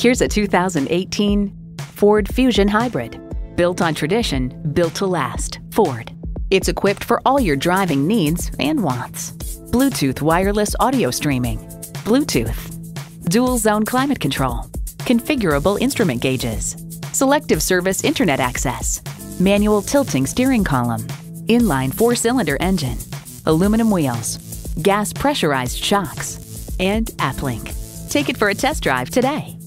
Here's a 2018 Ford Fusion Hybrid. Built on tradition, built to last, Ford. It's equipped for all your driving needs and wants. Bluetooth wireless audio streaming, Bluetooth, dual zone climate control, configurable instrument gauges, selective service internet access, manual tilting steering column, inline 4-cylinder engine, aluminum wheels, gas pressurized shocks, and AppLink. Take it for a test drive today.